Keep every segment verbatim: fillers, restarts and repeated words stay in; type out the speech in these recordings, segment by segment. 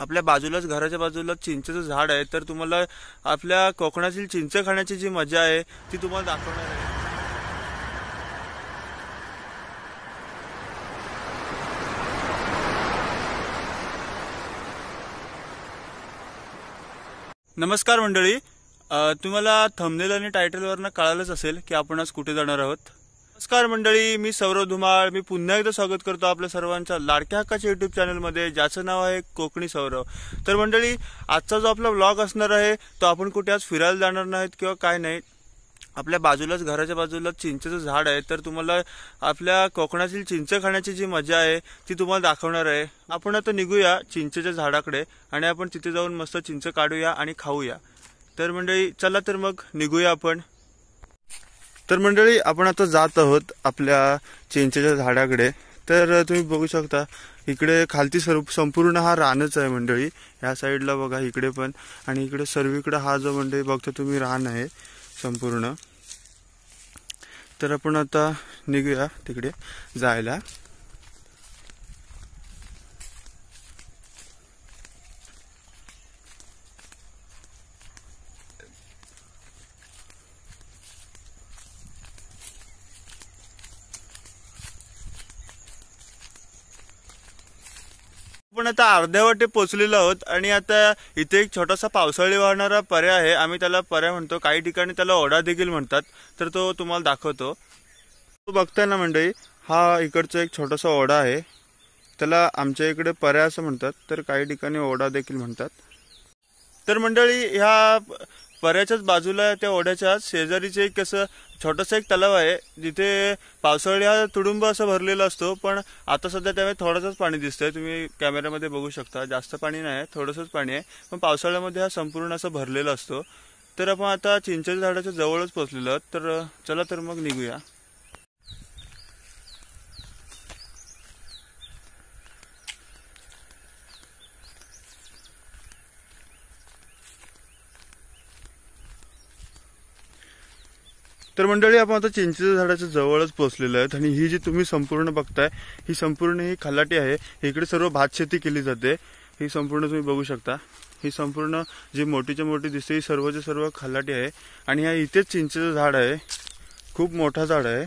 आपल्या बाजूलाच घराच्या बाजूला चिंचेचं झाड आहे, तर तुम्हाला आपल्या कोकणातील चिंच खाण्याची जी मजा आहे ती तुम्हाला दाखवणार आहे. नमस्कार मंडळी, तुम्हाला थंबनेल आणि टायटलवरनं कळालंच असेल की आपण आज कुठे जाणार आहोत. नमस्कार मंडळी, मी सौरव धुमाळ. मी पुन्हा एकदा स्वागत करतो आपल्या सर्वांचा लाडक्या हक्काच्या यूट्यूब चॅनलमध्ये, ज्याचं नाव आहे कोकणी सौरव. तर मंडळी, आजचा जो आपला व्लॉग असणार आहे तो आपण कुठे आज फिरायला जाणार नाहीत किंवा काय नाही. आपल्या बाजूलाच घराच्या बाजूला चिंचेचं झाड आहे, तर तुम्हाला आपल्या कोकणातील चिंच खाण्याची जी मजा आहे ती तुम्हाला दाखवणार आहे. आपण आता निघूया चिंचेच्या झाडाकडे आणि आपण तिथे जाऊन मस्त चिंच काढूया आणि खाऊया. तर मंडळी चला, तर मग निघूया आपण. तर मंडळी, आपण आता जात आहोत आपल्या चिंचेच्या झाडाकडे. तर तुम्ही बघू शकता इकडे खालती स्वरूप संपूर्ण हा रानच आहे मंडळी. ह्या साईडला बघा इकडे पण, आणि इकडे सर्वीकडे हा जो मंडळी बघता तुम्ही रान आहे संपूर्ण. तर आपण आता निघूया तिकडे जायला. पण आता अर्ध्या वाटे पोचलेलो आहोत आणि आता इथे एक छोटासा पावसाळी वाहणारा पर्या आहे. आम्ही त्याला पर्या म्हणतो, काही ठिकाणी त्याला ओढा देखील म्हणतात. तर तो तुम्हाला दाखवतो. तो बघताय ना मंडळी, हा इकडचा एक छोटासा ओढा आहे. त्याला आमच्या इकडे पर्या असं म्हणतात, तर काही ठिकाणी ओढा देखील म्हणतात. तर मंडळी, ह्या पर्याच्याच बाजूला त्या ओढ्याच्या शेजारीचे एक असं छोटासा एक तलाव आहे, जिथे पावसाळी हा तुडुंब असं भरलेला असतो. पण आता सध्या त्यामध्ये थोडंसंच पाणी दिसतंय, तुम्ही कॅमेऱ्यामध्ये बघू शकता. जास्त पाणी नाही आहे, थोडंसंच पाणी आहे, पण पावसाळ्यामध्ये हा संपूर्ण असं भरलेला असतो. तर आपण आता चिंचेच्या झाडाच्या जवळच पोचलेलो आहोत. तर चला, तर मग निघूया. तर मंडळी, आपण आता चिंचेच्या झाडाच्या जवळच पोहोचलेलो आहेत. आणि ही जी तुम्ही संपूर्ण बघताय ही संपूर्ण ही खलाटी आहे. इकडे सर्व भात शेती केली जाते. ही संपूर्ण तुम्ही बघू शकता, ही संपूर्ण जी मोठीच्या मोठी दिसते ही सर्वच्या सर्व खलाटी आहे. आणि ह्या इथेच चिंचेचं झाड आहे, खूप मोठा झाड आहे.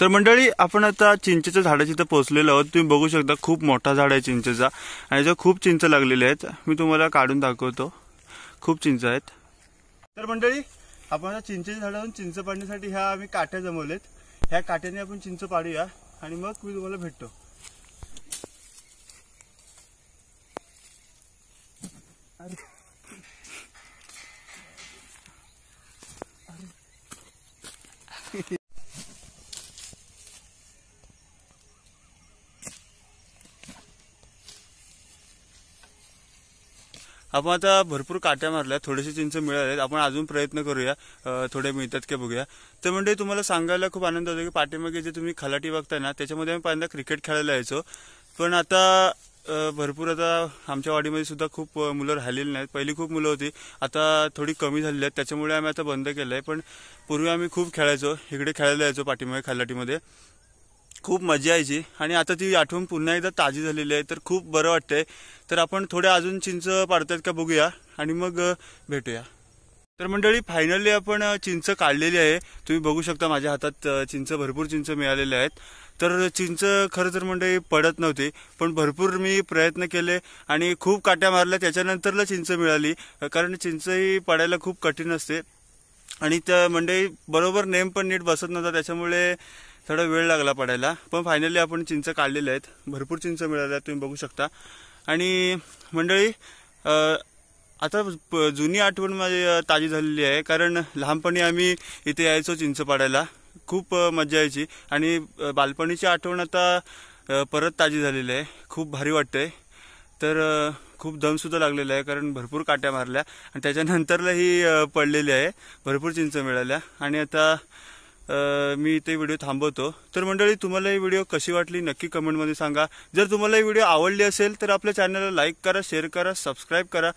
तर मंडळी, आपण आता चिंचेच्या झाडाची इथं पोहोचलेलो आहोत. तुम्ही बघू शकता खूप मोठा झाड आहे चिंचेचा, आणि ह्याच्या खूप चिंच लागलेल्या आहेत. मी तुम्हाला काढून दाखवतो, खूप चिंच आहेत. तर मंडळी, आपण आता चिंचेच्या झाडावरून चिंच पाडण्यासाठी ह्या आम्ही काठ्या जमवलेत. ह्या काठ्याने आपण चिंच पाडूया आणि मग मी तुम्हाला भेटतो. आपण आता भरपूर काट्या मारल्या, थोडेसे चिंच मिळालेत. आपण अजून प्रयत्न करूया, थोडे मिळतात की बघूया. तर म्हणजे तुम्हाला सांगायला खूप आनंद होतो की पाठीमागे जे तुम्ही खलाटी बघताय ना, त्याच्यामध्ये आम्ही पहिल्यांदा क्रिकेट खेळायला यायचो. पण आता भरपूर, आता आमच्या वाडीमध्ये सुद्धा खूप मुलं राहिलेली नाहीत. पहिली खूप मुलं होती, आता थोडी कमी झालेली आहेत, त्याच्यामुळे आम्ही आता बंद केलं आहे. पण पूर्वी आम्ही खूप खेळायचो, इकडे खेळायला यायचो पाठीमागे खलाटीमध्ये, खूप मजा यायची. आणि आता ती आठवण पुन्हा एकदा ताजी झालेली आहे, तर खूप बरं वाटतंय. तर आपण थोडे अजून चिंच पाडतात का बघूया आणि मग भेटूया. तर मंडळी, फायनली आपण चिंच काढलेली आहे. तुम्ही बघू शकता माझ्या हातात चिंच, भरपूर चिंच मिळालेल्या आहेत. तर चिंच खरं तर मंडळी पडत नव्हती, पण भरपूर मी प्रयत्न केले आणि खूप काट्या मारल्या, त्याच्यानंतरला चिंच मिळाली. कारण चिंच ही पडायला खूप कठीण असते आणि त्या मंडळी बरोबर नेम पण नीट बसत नव्हता, त्याच्यामुळे थोडा वेळ लागला पडायला. पण फायनली आपण चिंच काढलेल्या आहेत, भरपूर चिंच मिळाल्या तुम्ही बघू शकता. आणि मंडळी, आता जुनी आठवण माझी ताजी झालेली आहे, कारण लहानपणी आम्ही इथे यायचो चिंच पाडायला, खूप मजा यायची. आणि बालपणीची आठवण आता परत ताजी झालेली आहे, खूप भारी वाटतंय. तर खूप दमसुद्धा लागलेला आहे, कारण भरपूर काट्या मारल्या आणि त्याच्यानंतरला ही पडलेली आहे, भरपूर चिंच मिळाल्या. आणि आता Uh, मी इथे व्हिडिओ थांबवतो. तर मंडळी, तुम्हाला ही व्हिडिओ कशी वाटली नक्की कमेंटमध्ये सांगा. जर तुम्हाला ही व्हिडिओ आवडली असेल तर आपल्या चॅनलला लाईक करा, शेअर करा, सबस्क्राईब करा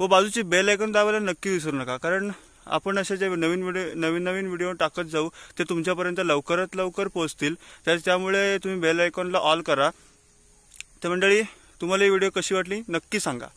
व बाजूची बेल आयकॉन दाबायला नक्की विसरू नका. कारण आपण असे जे नवीन व्हिडिओ नवीन नवीन व्हिडिओ टाकत जाऊ ते तुमच्यापर्यंत लवकरात लवकर पोहोचतील, त्यामुळे तुम्ही बेल आयकॉनला ऑल करा. तर मंडळी, तुम्हाला ही व्हिडिओ कशी वाटली नक्की सांगा।